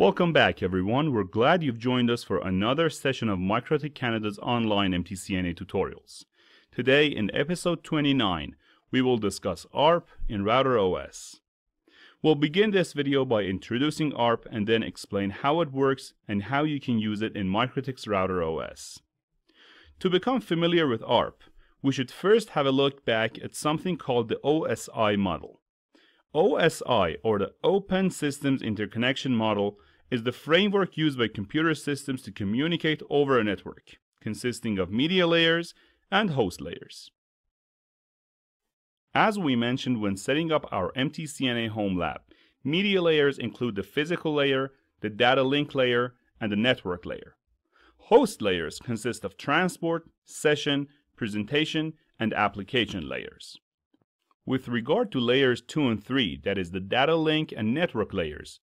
Welcome back, everyone. We're glad you've joined us for another session of MikroTik Canada's online MTCNA tutorials. Today, in episode 29, we will discuss ARP in RouterOS. We'll begin this video by introducing ARP and then explain how it works and how you can use it in MikroTik's RouterOS. To become familiar with ARP, we should first have a look back at something called the OSI model. OSI, or the Open Systems Interconnection Model, is the framework used by computer systems to communicate over a network, consisting of media layers and host layers. As we mentioned when setting up our MTCNA home lab, media layers include the physical layer, the data link layer, and the network layer. Host layers consist of transport, session, presentation, and application layers. With regard to layers 2 and 3, that is the data link and network layers,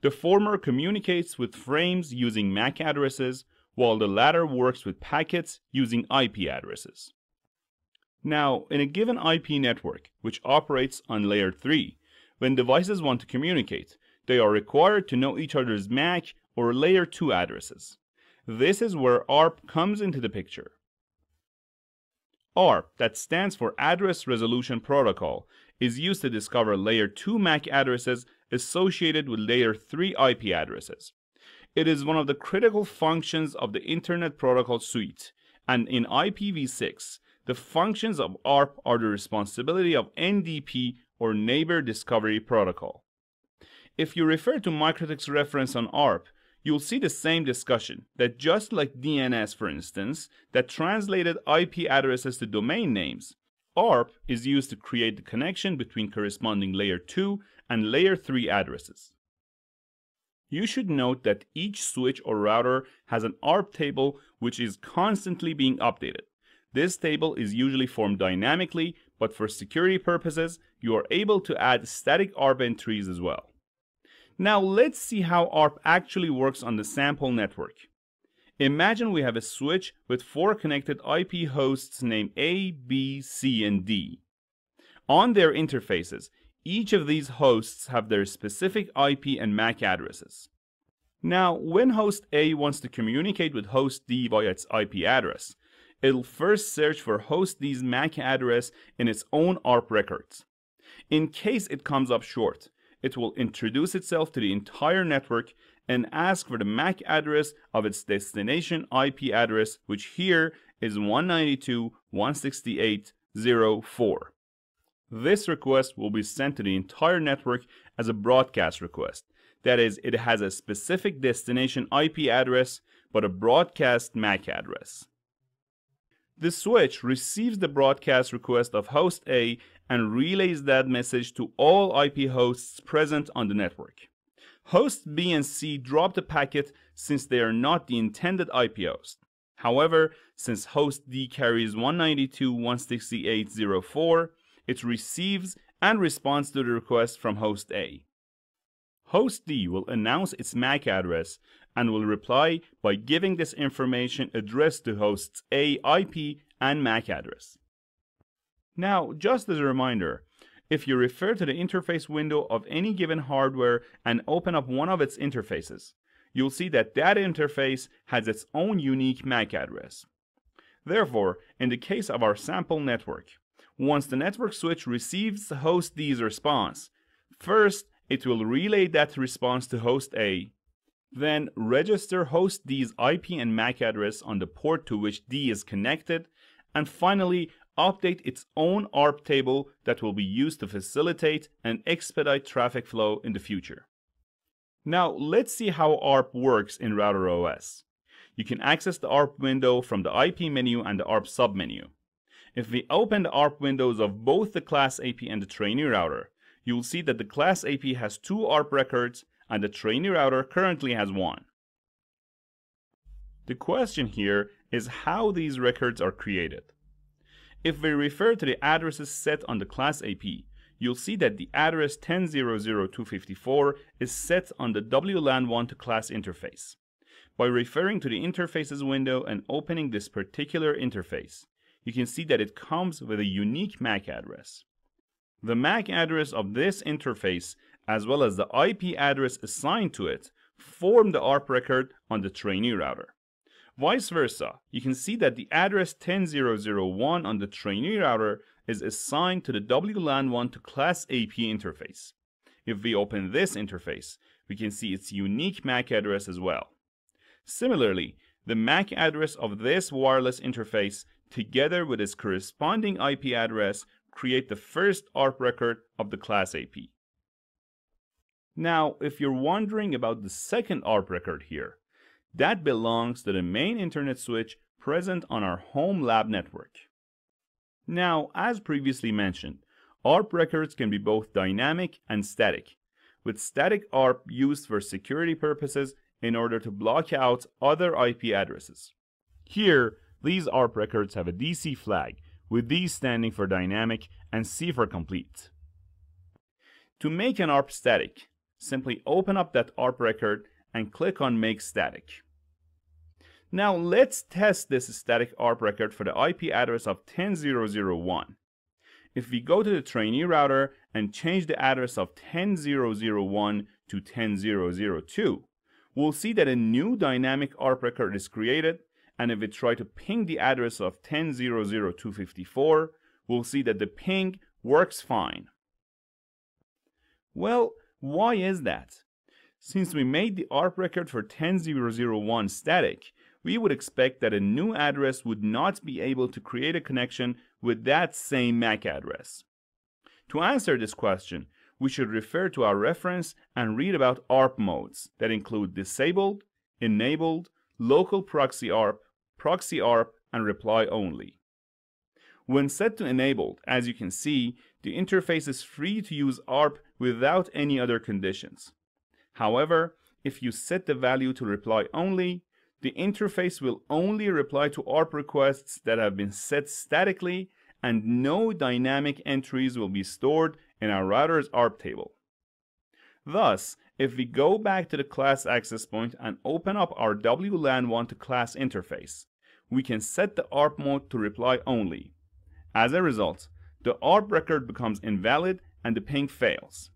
the former communicates with frames using MAC addresses, while the latter works with packets using IP addresses. Now, in a given IP network, which operates on layer 3, when devices want to communicate, they are required to know each other's MAC or layer 2 addresses. This is where ARP comes into the picture. ARP, that stands for Address Resolution Protocol, is used to discover layer 2 MAC addresses associated with layer 3 IP addresses. It is one of the critical functions of the Internet Protocol Suite, and in IPv6, the functions of ARP are the responsibility of NDP, or Neighbor Discovery Protocol. If you refer to MikroTik's reference on ARP, you'll see the same discussion, that just like DNS, for instance, that translated IP addresses to domain names, ARP is used to create the connection between corresponding layer 2 and layer 3 addresses. You should note that each switch or router has an ARP table which is constantly being updated. This table is usually formed dynamically, but for security purposes, you are able to add static ARP entries as well. Now let's see how ARP actually works on the sample network. Imagine we have a switch with 4 connected IP hosts named A, B, C, and D. On their interfaces, each of these hosts have their specific IP and MAC addresses. Now, when host A wants to communicate with host D via its IP address, it'll first search for host D's MAC address in its own ARP records. In case it comes up short, it will introduce itself to the entire network and ask for the MAC address of its destination IP address, which here is 192.168.0.4. This request will be sent to the entire network as a broadcast request. That is, it has a specific destination IP address, but a broadcast MAC address. The switch receives the broadcast request of host A and relays that message to all IP hosts present on the network. Hosts B and C drop the packet since they are not the intended IP host. However, since host D carries 192.168.0.4, it receives and responds to the request from host A. Host D will announce its MAC address and will reply by giving this information addressed to hosts A, IP, and MAC address. Now, just as a reminder, if you refer to the interface window of any given hardware and open up one of its interfaces, you'll see that that interface has its own unique MAC address. Therefore, in the case of our sample network, once the network switch receives host D's response, first, it will relay that response to host A, then register host D's IP and MAC address on the port to which D is connected, and finally update its own ARP table that will be used to facilitate and expedite traffic flow in the future. Now let's see how ARP works in RouterOS. You can access the ARP window from the IP menu and the ARP submenu. If we open the ARP windows of both the Class AP and the trainee router, you will see that the Class AP has 2 ARP records and the trainee router currently has 1. The question here is how these records are created. If we refer to the addresses set on the Class AP, you'll see that the address 10.0.0.254 is set on the WLAN1 to Class interface. By referring to the Interfaces window and opening this particular interface, you can see that it comes with a unique MAC address. The MAC address of this interface, as well as the IP address assigned to it, form the ARP record on the trainee router. Vice versa, you can see that the address 10.0.0.1 on the trainee router is assigned to the WLAN1 to class AP interface. If we open this interface, we can see its unique MAC address as well. Similarly, the MAC address of this wireless interface, together with its corresponding IP address, create the first ARP record of the class AP. Now, if you're wondering about the second ARP record here, that belongs to the main internet switch present on our home lab network. Now, as previously mentioned, ARP records can be both dynamic and static, with static ARP used for security purposes in order to block out other IP addresses. Here, these ARP records have a DC flag, with D standing for dynamic and C for complete. To make an ARP static, simply open up that ARP record and click on Make Static. Now let's test this static ARP record for the IP address of 10.0.0.1. If we go to the trainee router and change the address of 10.0.0.1 to 10.0.0.2, we'll see that a new dynamic ARP record is created, and if we try to ping the address of 10.0.0.254, we'll see that the ping works fine. Well, why is that? Since we made the ARP record for 10.0.0.1 static, we would expect that a new address would not be able to create a connection with that same MAC address. To answer this question, we should refer to our reference and read about ARP modes that include disabled, enabled, local proxy ARP, and reply only. When set to enabled, as you can see, the interface is free to use ARP without any other conditions. However, if you set the value to reply only, the interface will only reply to ARP requests that have been set statically, and no dynamic entries will be stored in our router's ARP table. Thus, if we go back to the class access point and open up our WLAN1 to class interface, we can set the ARP mode to reply only. As a result, the ARP record becomes invalid and the ping fails.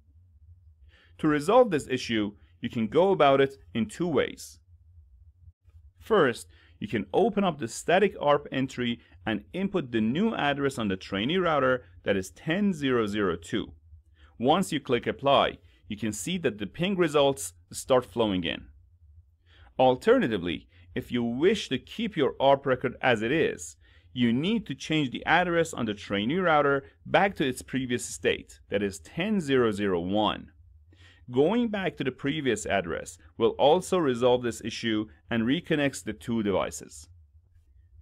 To resolve this issue, you can go about it in two ways. First, you can open up the static ARP entry and input the new address on the trainee router that is 10.0.0.2. Once you click apply, you can see that the ping results start flowing in. Alternatively, if you wish to keep your ARP record as it is, you need to change the address on the trainee router back to its previous state, that is 10.0.0.1. Going back to the previous address will also resolve this issue and reconnects the two devices.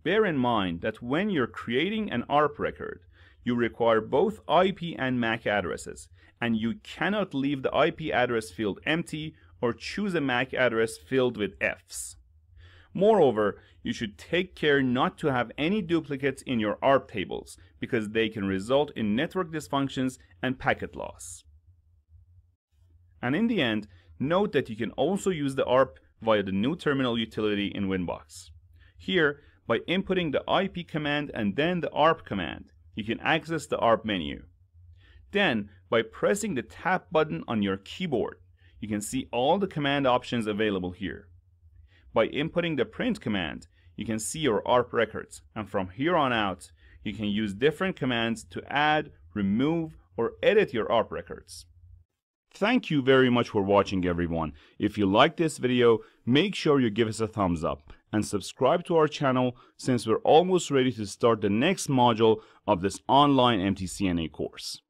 Bear in mind that when you're creating an ARP record, you require both IP and MAC addresses, and you cannot leave the IP address field empty or choose a MAC address filled with Fs. Moreover, you should take care not to have any duplicates in your ARP tables, because they can result in network dysfunctions and packet loss. And in the end, note that you can also use the ARP via the new terminal utility in Winbox. Here, by inputting the IP command and then the ARP command, you can access the ARP menu. Then, by pressing the Tab button on your keyboard, you can see all the command options available here. By inputting the print command, you can see your ARP records, and from here on out, you can use different commands to add, remove, or edit your ARP records. Thank you very much for watching, everyone. If you like this video, make sure you give us a thumbs up and subscribe to our channel, since we're almost ready to start the next module of this online MTCNA course.